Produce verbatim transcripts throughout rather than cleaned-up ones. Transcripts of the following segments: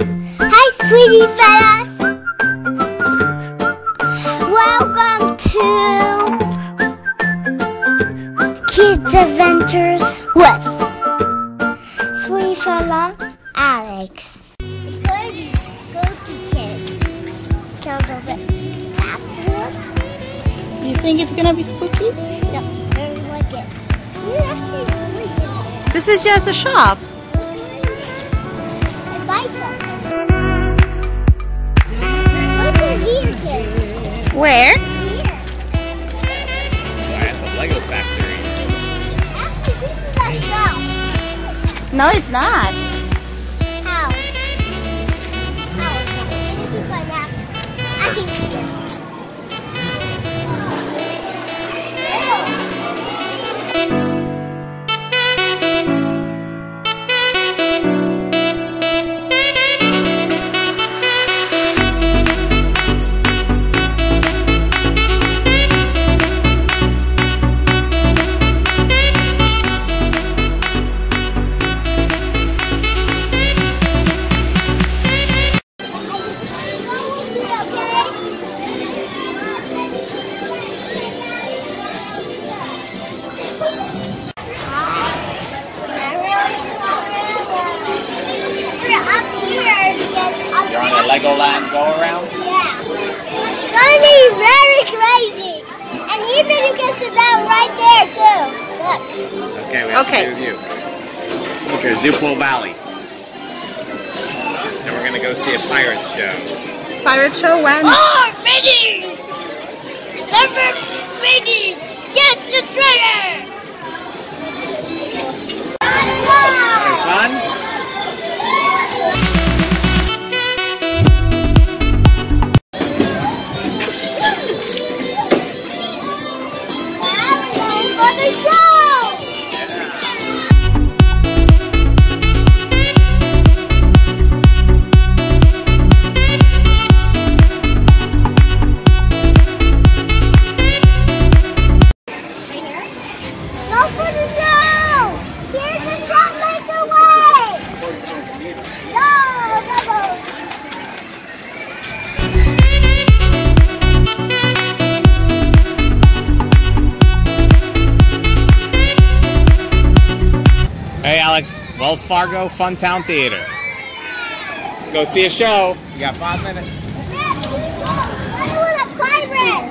Hi, Sweetie Fellas! Welcome to Kids Adventures with Sweetie Fella Aleks. Please go to kids. Count over backwards. You think it's gonna be spooky? No, I don't like it. This is just a shop. I buy something. Where? Here. We're at the Lego factory. Actually, this is our shop. No, it's not. How? How is Legoland go around? Yeah. It's gonna be very crazy. And you better get sit down right there too. Look. Okay, we have okay. to do you. Look at Duplo Valley. And we're gonna go see a pirate show. Pirate show when? Oh, Minnie! Number Minnie! Get the trigger! Fun? Wells Fargo Fun Town Theater. Go see a show. You got five minutes.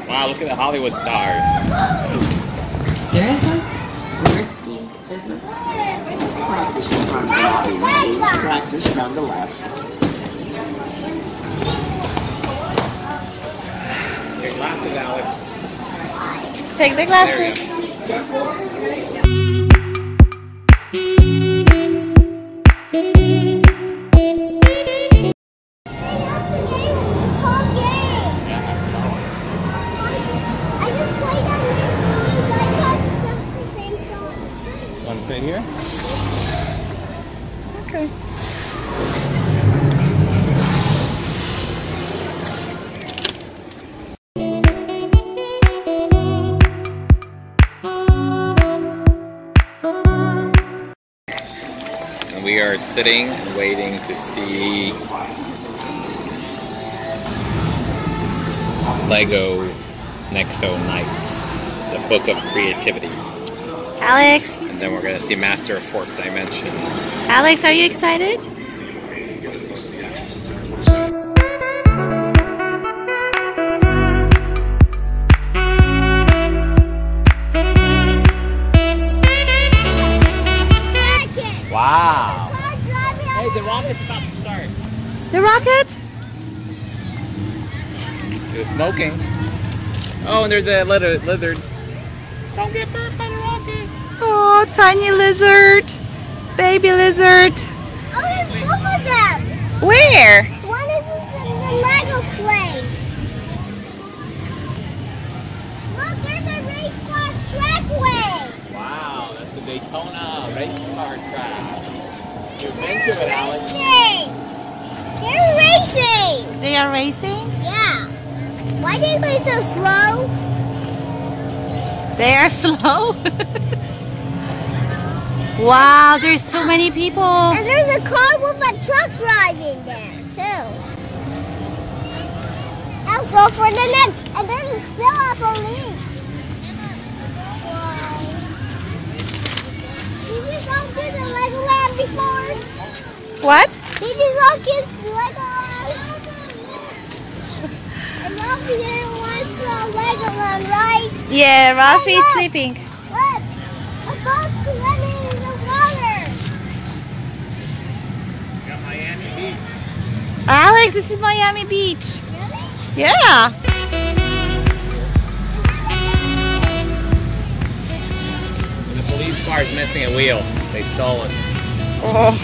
Wow, look at the Hollywood stars. Seriously? Risky business. Practice from the left. Practice from the left. Your glasses, Alex. Take the glasses. Here? Okay. And we are sitting and waiting to see Lego Nexo Knights, the Book of Creativity. Alex. And then we're going to see Master of Fourth Dimension. Alex, are you excited? Wow. Hey, the rocket's about to start. The rocket? It's smoking. Oh, and there's a lizard. Don't get burned by the rocket. Oh, tiny lizard. Baby lizard. Oh, there's both of them. Where? One is in the Lego place. Look, there's a race car trackway. Wow, that's the Daytona race car track. You've been to it, Alex. They're racing. They are racing? Yeah. Why are they going so slow? They are slow. Wow, there's so many people. And there's a car with a truck driving there. I'll go for the next, and then it's still up on me. Did you go to the Legoland before? What? Did you go to the Legoland? And Rafi didn't want to Legoland, right? Yeah, Rafi is sleeping. Look, a boat's running in the water. We got Miami Beach. Alex, this is Miami Beach. Yeah. The police car is missing a wheel. They stole it. Oh.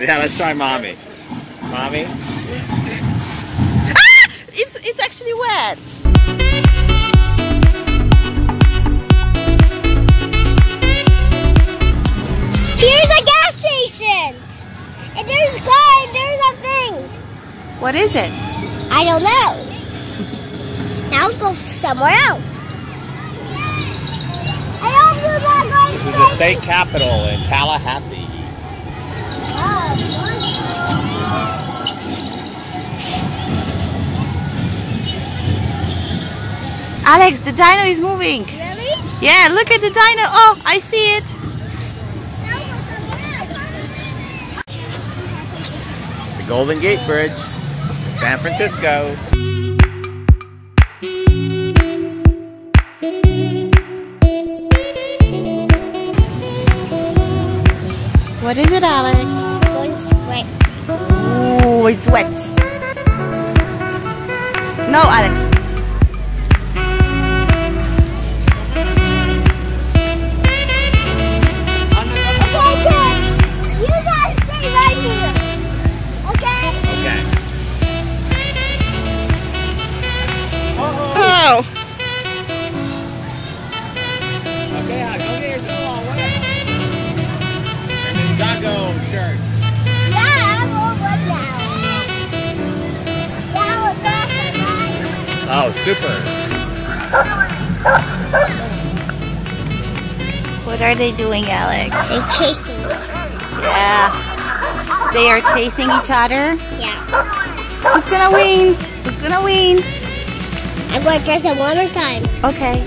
Yeah, let's try mommy. Mommy? Ah! It's, it's actually wet! Here's a gas station! And there's a car and there's a thing! What is it? I don't know. Now let's go somewhere else. I don't do that right. This is the state capital in Tallahassee. Alex, the dino is moving. Really? Yeah, look at the dino. Oh, I see it. The Golden Gate Bridge, San Francisco. What is it, Alex? Oh, it's wet. No, Alex. Oh, super. What are they doing, Alex? They're chasing us. Yeah. They are chasing each other? Yeah. Who's gonna win? Who's gonna win? I'm gonna try that one more time. Okay.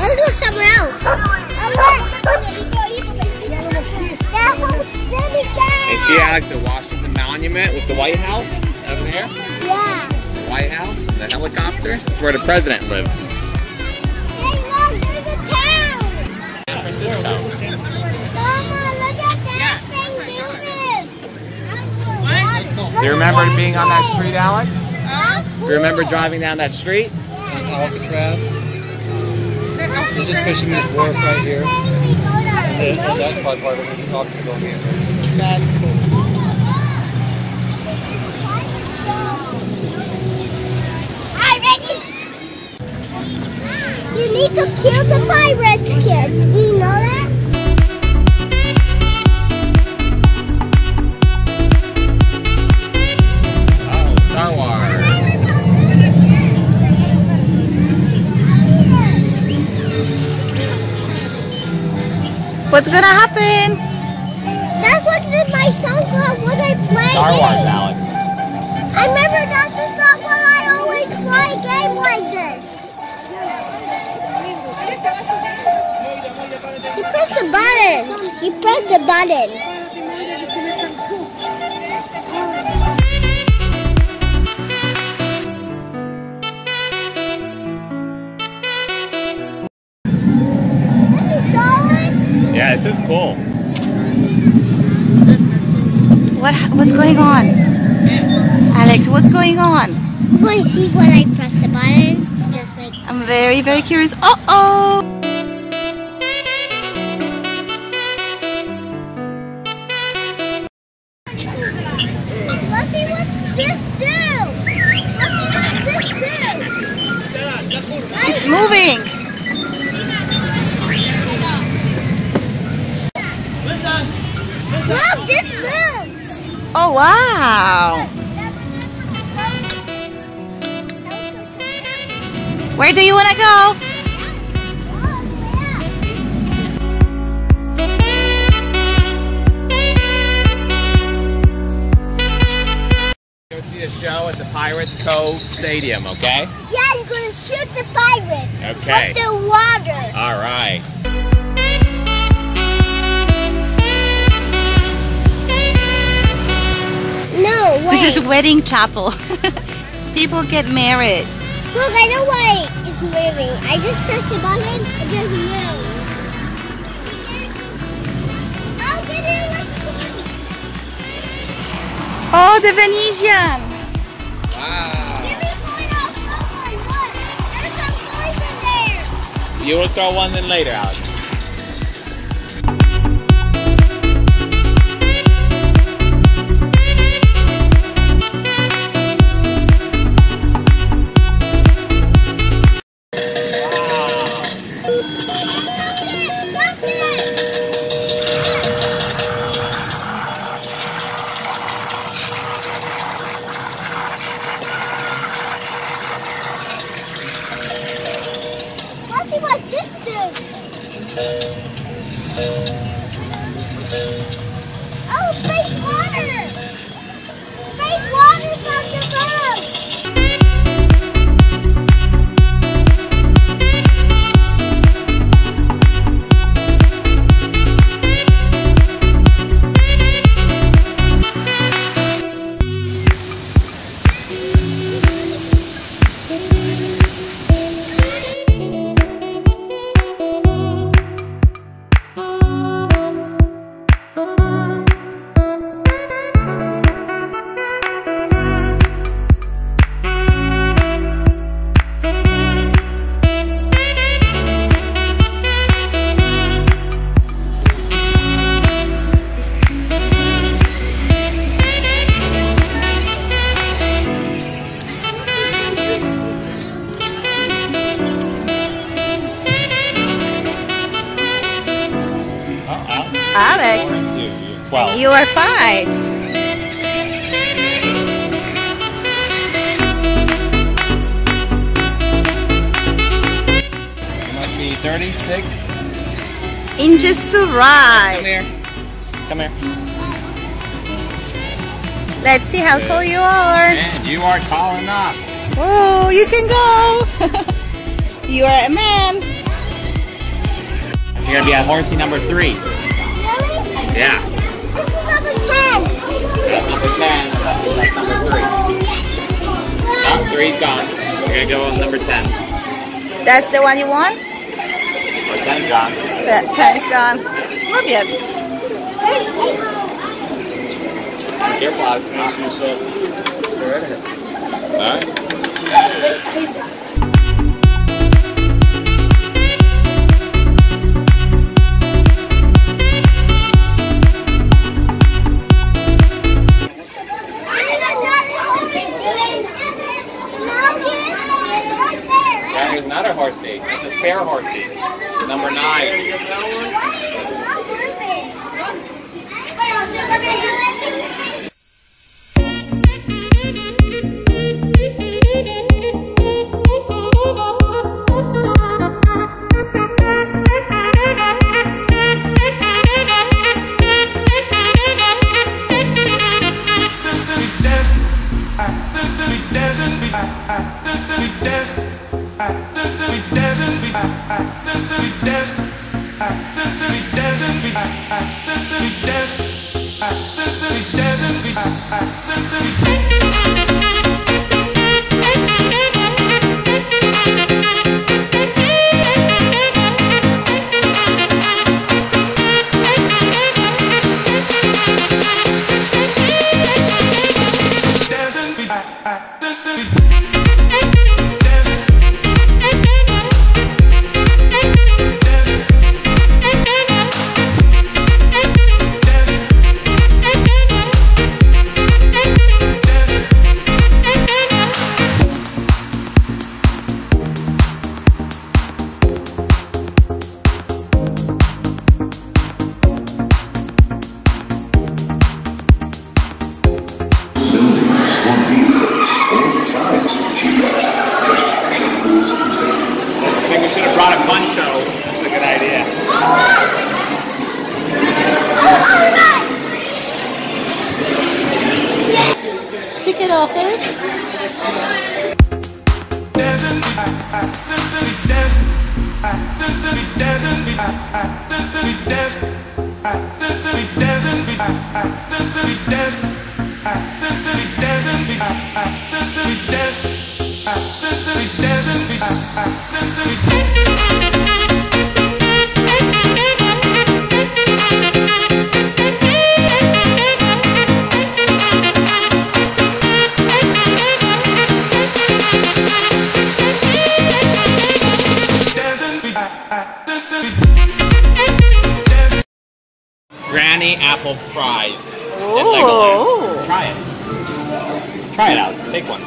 I'll go somewhere else. I'll see Alex the Washington Monument with the White House over there. Yeah. The White House, the helicopter. That's where the president lives. Hey, look, there's a town. San Francisco. Mama, look at that thing, Jesus. Do you remember being on that street, Alex? Huh? Do you remember driving down that street? Yeah. Alcatraz. He's just fishing this wharf right here. And that's probably part of it. He talks about here. That's cool. You need to kill the pirates, kids. Do you know that? Oh, Star Wars. What's gonna happen? That's what did my song called when I play Star Wars, games. Alex. I remember that's the song when I always play a game like this. You press the button. You press the button. That is solid. Yeah, this is cool. What what's going on, Alex? What's going on? You want to see when I press the button? Just like I'm very very curious. Uh oh. Moving. Look, this moves. Oh wow! Where do you want to go? Go see a show at the Pirates Cove Stadium, okay? Yeah. Gonna shoot the pirates. Okay. With the water. All right. No way. This is a wedding chapel. People get married. Look, I know why it's moving. I just pressed the button. It just moves. See it? How can it look cool? Oh, the Venetian. Wow. You will throw one then later, Alex. You are five. It must be thirty-six inches to ride. Come here. Come here. Let's see how tall you are. And you are tall enough. Whoa, you can go. You are a man. You're going to be at horsey number three. Really? Yeah. Ten, so that's number three. Top three's gone. We're gonna go on number ten. That's the one you want? Or ten's gone. The ten's gone. Love it. Careful, Alex. Not yourself. You're right ahead. Alright. Spare horsey, number nine. Apple fries at Legoland. Try it. Try it out. Take one.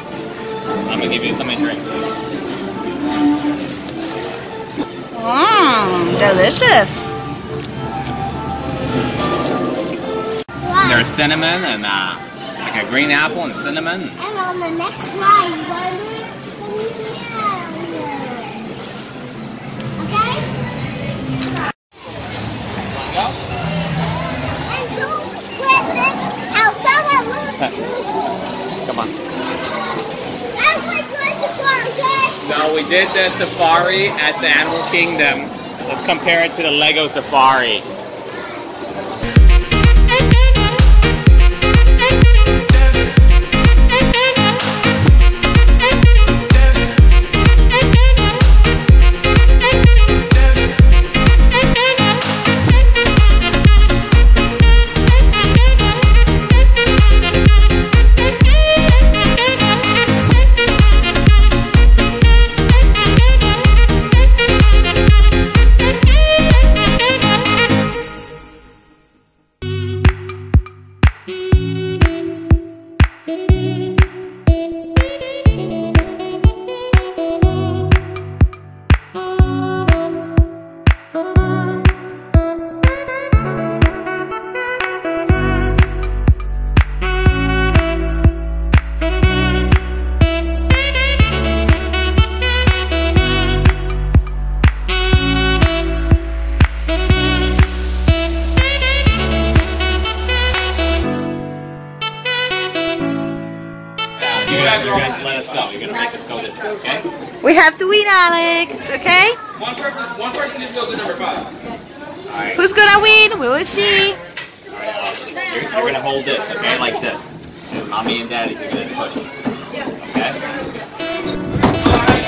I'm gonna give you something to drink. Mmm, delicious. There's cinnamon and uh, like a green apple and cinnamon. And on the next slide, Barbie, okay? There you go. Come on. So we did the safari at the Animal Kingdom. Let's compare it to the Lego safari. We have to win, Alex, okay? One person one person just goes to number five. Alright. Who's gonna win? We will see. Alright, Alex. You're, you're gonna hold this, okay? Like this. And mommy and daddy are gonna push it. Okay? Ah! Good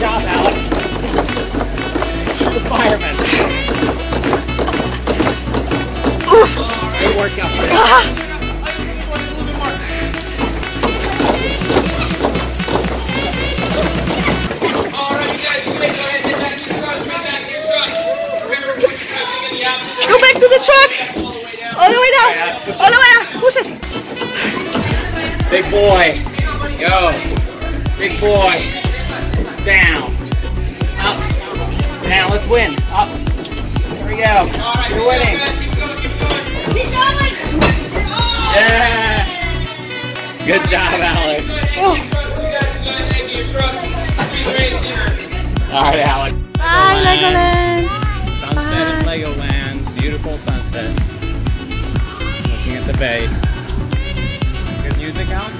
job, Alex. You're the fireman. Workout for it. Ah. Go back to the truck. All the way down. All the way down. Push it. Big boy. Go. Big boy. Down. Up. Now let's win. Up. There we go. We're winning. Yeah! Good job, Alex. Oh. Alright, Alex. Bye, Legoland. Sunset Bye. In Legoland. Beautiful sunset. Looking at the bay. Good music, Alex?